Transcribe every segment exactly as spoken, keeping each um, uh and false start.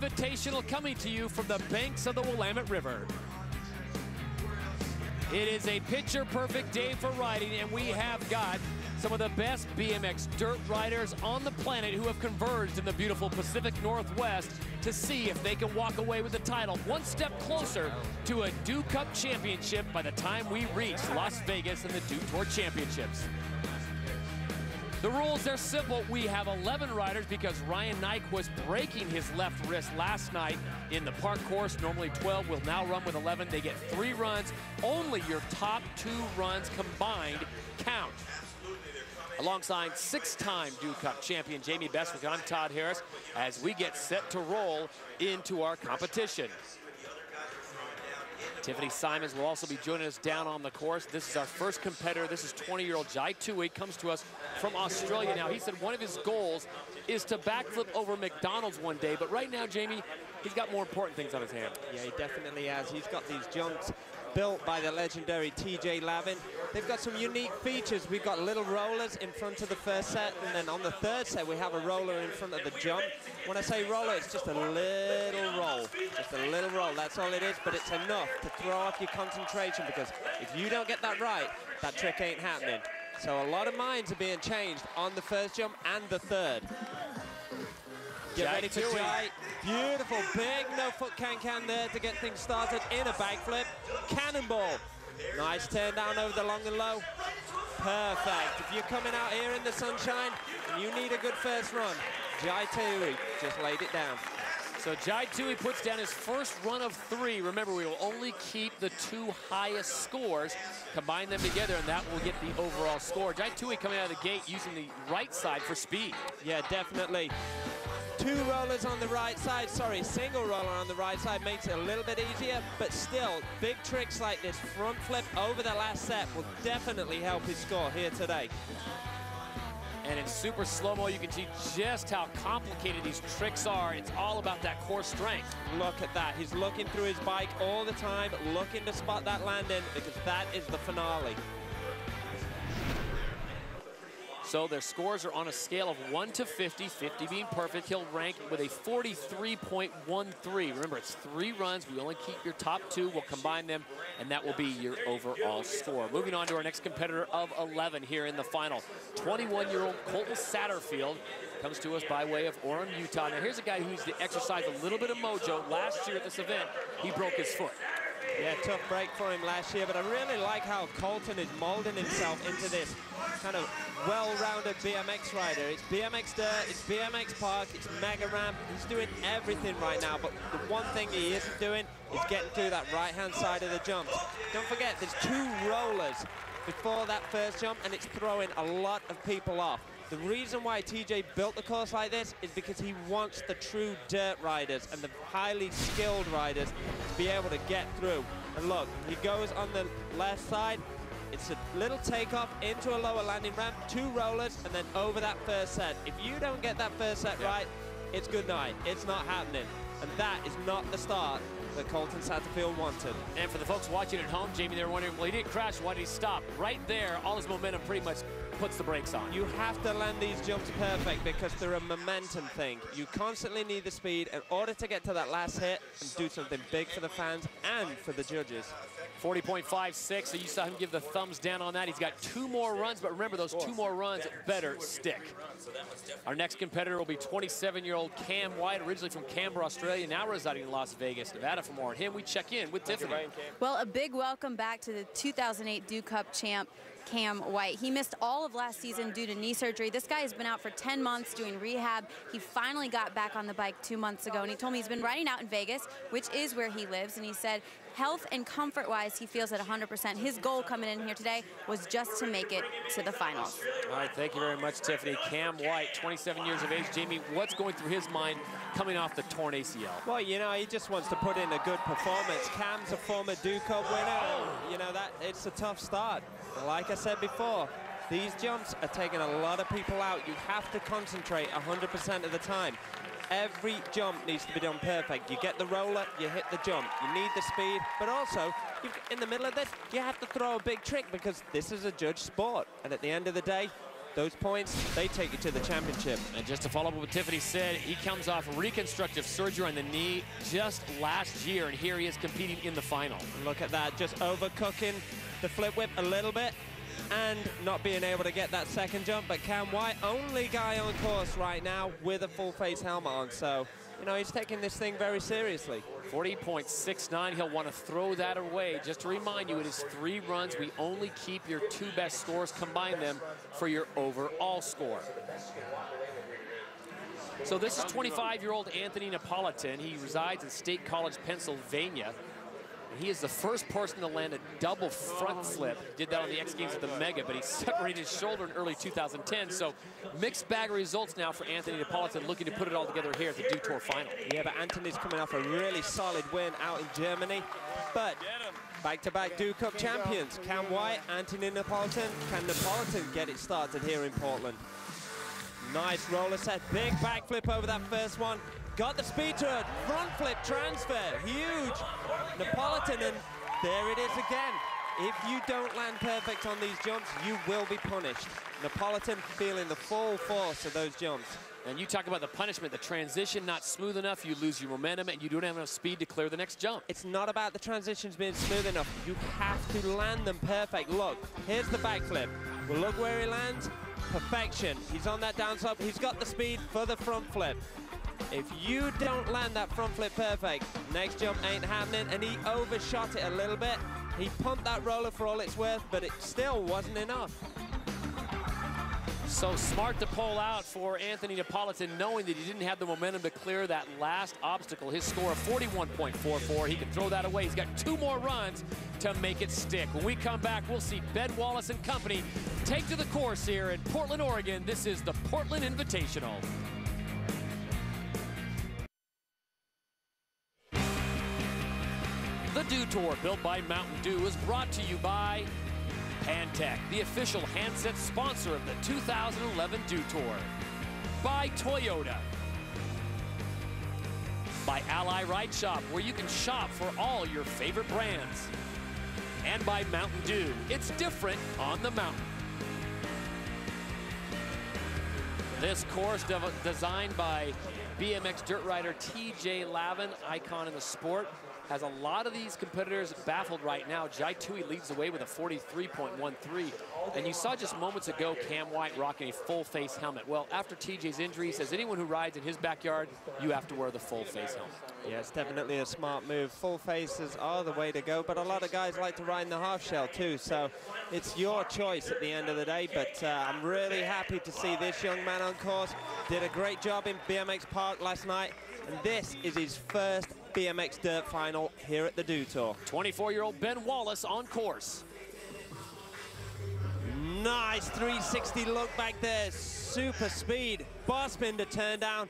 Invitational coming to you from the banks of the Willamette River. It is a picture-perfect day for riding, and we have got some of the best B M X dirt riders on the planet who have converged in the beautiful Pacific Northwest to see if they can walk away with the title one step closer to a Dew Cup championship by the time we reach Las Vegas and the Dew Tour Championships. The rules are simple. We have eleven riders because Ryan Nyquist breaking his left wrist last night in the park course. Normally twelve will now run with eleven. They get three runs. Only your top two runs combined count. Alongside six-time Dew Cup champion Jamie Bestwick, I'm Todd Harris, as we get set to roll into our competition. Tiffany Simons will also be joining us down on the course. This is our first competitor. This is twenty-year-old Jaie Toohey, comes to us from Australia now. He said one of his goals is to backflip over McDonald's one day, but right now, Jamie, he's got more important things on his hand. Yeah, he definitely has. He's got these junks built by the legendary T J Lavin. They've got some unique features. We've got little rollers in front of the first set, and then on the third set, we have a roller in front of the jump. When I say roller, it's just a little roll. Just a little roll, that's all it is, but it's enough to throw off your concentration, because if you don't get that right, that trick ain't happening. So a lot of minds are being changed on the first jump and the third. Get ready for Jaie. Beautiful, big no-foot can-can there to get things started in a backflip. Cannonball. Nice turn down over the long and low. Perfect. If you're coming out here in the sunshine, you need a good first run. Jaie Toohey just laid it down. So Jaie Toohey puts down his first run of three. Remember, we will only keep the two highest scores, combine them together, and that will get the overall score. Jaie Toohey coming out of the gate using the right side for speed. Yeah, definitely. Two rollers on the right side, sorry, single roller on the right side makes it a little bit easier, but still, big tricks like this front flip over the last set will definitely help his score here today. And in super slow-mo, you can see just how complicated these tricks are. It's all about that core strength. Look at that. He's looking through his bike all the time, looking to spot that landing, because that is the finale. So their scores are on a scale of one to fifty, fifty being perfect. He'll rank with a forty-three point one three. Remember, it's three runs. We only keep your top two. We'll combine them, and that will be your overall score. Moving on to our next competitor of eleven here in the final. twenty-one-year-old Colton Satterfield comes to us by way of Orem, Utah. Now, here's a guy who needs to exercise a little bit of mojo. Last year at this event, he broke his foot. Yeah, tough break for him last year, but I really like how Colton is molding himself into this kind of well-rounded B M X rider. It's B M X dirt, it's B M X park, it's mega ramp. He's doing everything right now, but the one thing he isn't doing is getting through that right-hand side of the jump. Don't forget, there's two rollers before that first jump, and it's throwing a lot of people off. The reason why T J built the course like this is because he wants the true dirt riders and the highly skilled riders to be able to get through. And look, he goes on the left side. It's a little takeoff into a lower landing ramp, two rollers, and then over that first set. If you don't get that first set right, it's good night. It's not happening. And that is not the start that Colton Satterfield wanted. And for the folks watching at home, Jamie, they're wondering, well, he didn't crash, why did he stop? Right there, all his momentum pretty much puts the brakes on. You have to land these jumps perfect because they're a momentum thing. You constantly need the speed in order to get to that last hit and do something big for the fans and for the judges. forty point five six, so you saw him give the thumbs down on that. He's got two more runs, but remember, those two more runs better stick. Our next competitor will be twenty-seven-year-old Cam White, originally from Canberra, Australia, now residing in Las Vegas, Nevada. For more on him, we check in with Tiffany. Well, a big welcome back to the two thousand eight Dew Cup champ, Cam White. He missed all of last season due to knee surgery. This guy has been out for ten months doing rehab. He finally got back on the bike two months ago, and he told me he's been riding out in Vegas, which is where he lives, and he said health and comfort-wise, he feels at one hundred percent. His goal coming in here today was just to make it to the finals. All right, thank you very much, Tiffany. Cam White, twenty-seven years of age. Jamie, what's going through his mind coming off the torn A C L? Well, you know, he just wants to put in a good performance. Cam's a former Dew Cup winner. You know, that it's a tough start. Like I said before, these jumps are taking a lot of people out. You have to concentrate one hundred percent of the time. Every jump needs to be done perfect. You get the roller, you hit the jump. You need the speed, but also, in the middle of this, you have to throw a big trick because this is a judge sport. And at the end of the day, Those points, they take you to the championship. And just to follow up what Tiffany said, he comes off reconstructive surgery on the knee just last year, and here he is competing in the final. Look at that, just overcooking the flip whip a little bit and not being able to get that second jump. But Cam White, only guy on course right now with a full face helmet on, so you know, he's taking this thing very seriously. forty point six nine, he'll want to throw that away. Just to remind you, it is three runs. We only keep your two best scores, combine them for your overall score. So this is twenty-five-year-old Anthony Napolitan. He resides in State College, Pennsylvania. He is the first person to land a double front flip. Did that on the X Games at the Mega, but he separated his shoulder in early two thousand ten. So mixed bag of results now for Anthony Napolitan, looking to put it all together here at the Dew Tour final. Yeah, but Anthony's coming off a really solid win out in Germany. But back-to-back Dew Cup champions, Cam White, Anthony Napolitan. Can Napolitan get it started here in Portland? Nice roller set, big backflip over that first one. Got the speed to a front flip transfer, huge. Napolitan, and there it is again. If you don't land perfect on these jumps, you will be punished. Napolitan feeling the full force of those jumps. And you talk about the punishment, the transition not smooth enough, you lose your momentum, and you don't have enough speed to clear the next jump. It's not about the transitions being smooth enough. You have to land them perfect. Look, here's the backflip. Well, look where he lands, perfection. He's on that down slope, he's got the speed for the front flip. If you don't land that front flip perfect, next jump ain't happening, and he overshot it a little bit. He pumped that roller for all it's worth, but it still wasn't enough. So smart to pull out for Anthony Napolitan, knowing that he didn't have the momentum to clear that last obstacle. His score of forty-one point four four, he can throw that away. He's got two more runs to make it stick. When we come back, we'll see Ben Wallace and company take to the course here in Portland, Oregon. This is the Portland Invitational. The Dew Tour, built by Mountain Dew, is brought to you by Pantech, the official handset sponsor of the two thousand eleven Dew Tour. By Toyota. By Ally Ride Shop, where you can shop for all your favorite brands. And by Mountain Dew. It's different on the mountain. This course de designed by B M X dirt rider T J Lavin, icon in the sport, has a lot of these competitors baffled right now. Jaie Toohey leads the way with a forty-three point one three. And you saw just moments ago Cam White rocking a full face helmet. Well, after T J's injury, he says anyone who rides in his backyard, you have to wear the full face helmet. Yeah, it's definitely a smart move. Full faces are the way to go, but a lot of guys like to ride in the half shell too, so it's your choice at the end of the day. But uh, I'm really happy to see this young man on course. Did a great job in B M X Park last night, and this is his first B M X Dirt Final here at the Dew Tour. twenty-four-year-old Ben Wallace on course. Nice three sixty look back there. Super speed. Bar spin to turn down.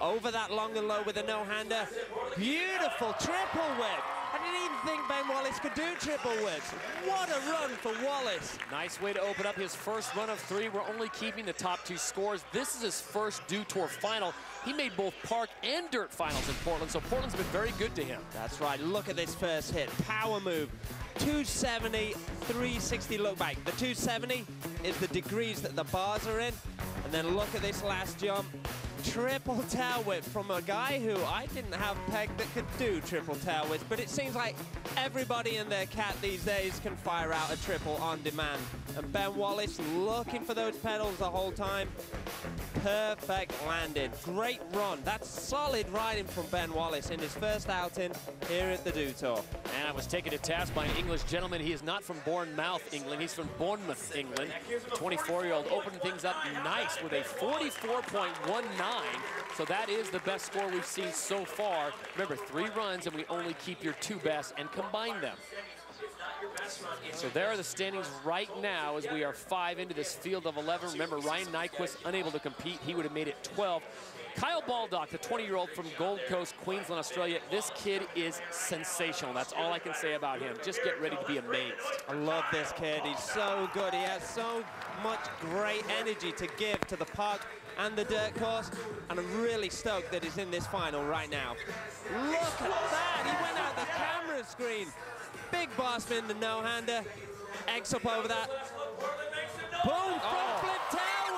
Over that long and low with a no-hander. Beautiful triple whip. I didn't even think Ben Wallace could do triple whips. What a run for Wallace. Nice way to open up his first run of three. We're only keeping the top two scores. This is his first Dew Tour final. He made both park and dirt finals in Portland, so Portland's been very good to him. That's right. Look at this first hit. Power move. two seventy, three sixty look back. The two seventy is the degrees that the bars are in. And then look at this last jump. Triple tail whip from a guy who I didn't have pegged that could do triple tail whips, but it seems like everybody and their cat these days can fire out a triple on demand. And Ben Wallace looking for those pedals the whole time. Perfect landing. Great run. That's solid riding from Ben Wallace in his first outing here at the Dew Tour. And I was taken to task by an English gentleman. He is not from Bournemouth, England. He's from Bournemouth, England. twenty-four-year-old opening things up nice with a forty-four point one nine. So that is the best score we've seen so far. Remember, three runs, and we only keep your two best and combine them. So there are the standings right now as we are five into this field of eleven. Remember, Ryan Nyquist unable to compete. He would have made it twelve. Kyle Baldock, the twenty-year-old from Gold Coast, Queensland, Australia. This kid is sensational. That's all I can say about him. Just get ready to be amazed. I love this kid. He's so good. He has so much great energy to give to the park and the dirt course, and I'm really stoked that he's in this final right now. Look at that. He went out the camera screen. Big bar spin, the no-hander. X up over that. Boom, front flip tail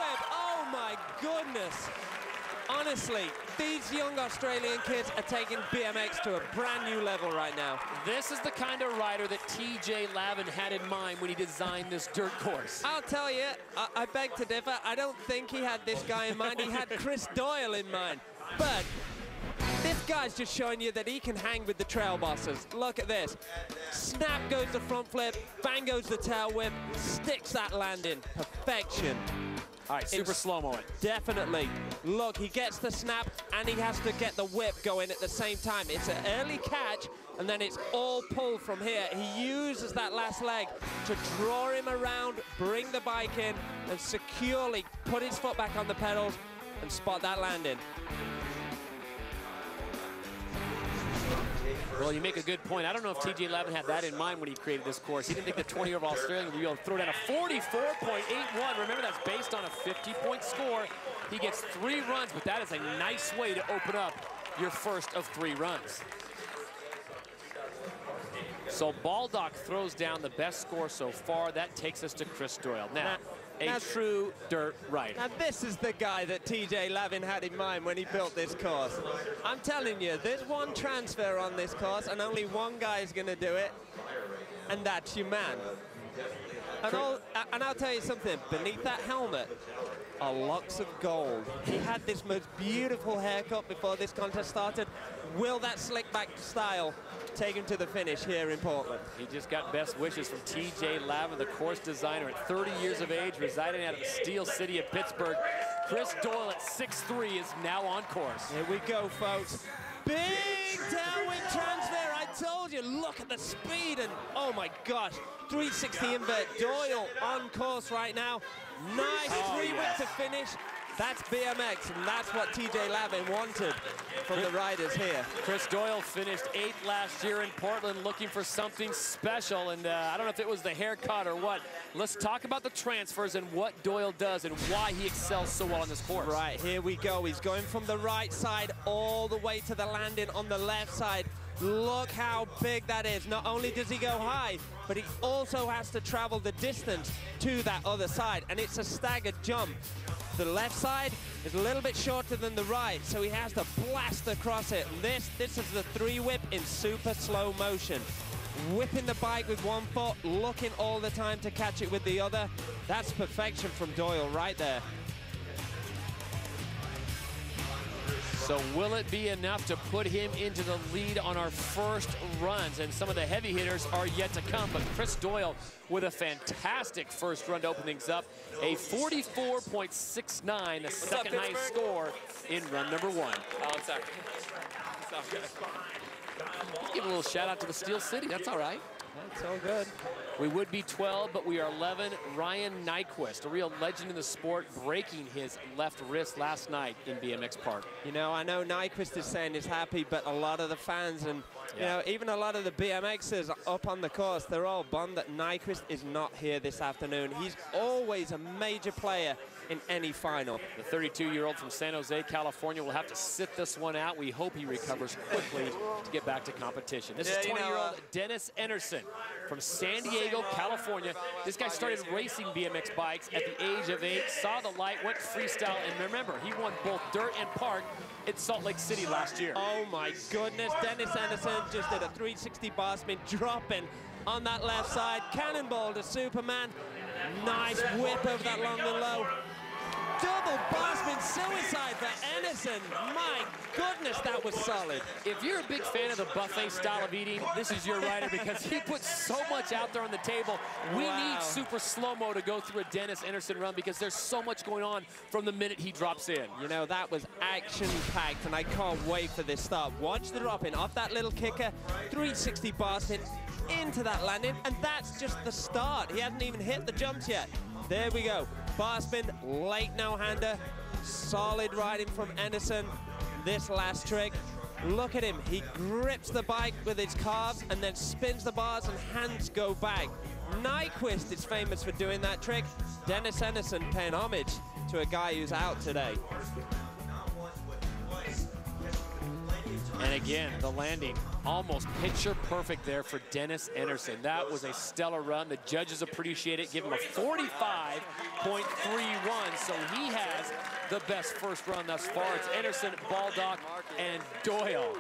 goodness. Honestly, these young Australian kids are taking B M X to a brand new level right now. This is the kind of rider that T J Lavin had in mind when he designed this dirt course. I'll tell you, I, I beg to differ. I don't think he had this guy in mind. He had Chris Doyle in mind. But this guy's just showing you that he can hang with the trail bosses. Look at this. Snap goes the front flip, bang goes the tail whip, sticks that landing. Perfection. All right, super slow-mo it. Definitely. Look, he gets the snap, and he has to get the whip going at the same time. It's an early catch, and then it's all pull from here. He uses that last leg to draw him around, bring the bike in, and securely put his foot back on the pedals and spot that landing. Well, you make a good point. I don't know if T J Lavin had that in mind when he created this course. He didn't think the twenty over Australia would be able to throw down a forty-four point eight one. Remember, that's based on a fifty point score. He gets three runs, but that is a nice way to open up your first of three runs. So Baldock throws down the best score so far. That takes us to Chris Doyle. Now, a true dirt rider. And this is the guy that T J Lavin had in mind when he built this course. I'm telling you, there's one transfer on this course, and only one guy is going to do it, and that's your man. And I'll, and I'll tell you something, beneath that helmet are locks of gold. He had this most beautiful haircut before this contest started. Will that slick back style take him to the finish here in Portland? He just got best wishes from T J Lavin, the course designer, at thirty years of age, residing out of the Steel City of Pittsburgh. Chris Doyle at six three is now on course. Here we go, folks. Big tailwind transfer. I told you, look at the speed, and oh my gosh, three sixty invert. Doyle on course right now. Nice oh, three-whip yes. to finish. That's B M X, and that's what T J Lavin wanted from the riders here. Chris Doyle finished eighth last year in Portland, looking for something special, and uh, I don't know if it was the haircut or what. Let's talk about the transfers and what Doyle does and why he excels so well on this course. Right, here we go. He's going from the right side all the way to the landing on the left side. Look how big that is. Not only does he go high, but he also has to travel the distance to that other side, and it's a staggered jump. The left side is a little bit shorter than the right, so he has to blast across it. This, this is the three-whip in super slow motion. Whipping the bike with one foot, looking all the time to catch it with the other. That's perfection from Doyle right there. So will it be enough to put him into the lead on our first runs? And some of the heavy hitters are yet to come, but Chris Doyle with a fantastic first run to open things up. A forty-four point six nine, the second highest score in run number one. Oh, I'm sorry. I'm sorry. Give a little shout out to the Steel City, that's all right. That's all good. We would be twelve, but we are eleven. Ryan Nyquist, a real legend in the sport, breaking his left wrist last night in B M X Park. You know, I know Nyquist is saying he's happy, but a lot of the fans and, you yeah. know, even a lot of the B M Xers up on the course, they're all bummed that Nyquist is not here this afternoon. He's always a major player in any final. The thirty-two-year-old from San Jose, California, will have to sit this one out. We hope he recovers quickly to get back to competition. This yeah, is twenty-year-old Dennis Anderson from San Diego, California. This guy started racing B M X bikes at the age of eight, saw the light, went freestyle, and remember, he won both dirt and park at Salt Lake City last year. Oh my goodness, Dennis Anderson just did a three sixty bar spin, dropping on that left side. Cannonball to Superman. Nice whip over that long and low. Double Bosman suicide for Anderson. My goodness, that was solid. If you're a big fan of the buffet style of eating, this is your rider because he puts so much out there on the table. We wow. need super slow-mo to go through a Dennis Anderson run because there's so much going on from the minute he drops in. You know, that was action-packed, and I can't wait for this start. Watch the drop-in off that little kicker, three sixty Boston into that landing, and that's just the start. He hasn't even hit the jumps yet. There we go. Bar spin, late no-hander. Solid riding from Anderson. This last trick. Look at him. He grips the bike with his calves and then spins the bars and hands go back. Nyquist is famous for doing that trick. Dennis Anderson paying homage to a guy who's out today. And again, the landing almost picture perfect there for Dennis Anderson. That was a stellar run. The judges appreciate it, give him a forty-five point three one. So he has the best first run thus far. It's Anderson, Baldock, and Doyle.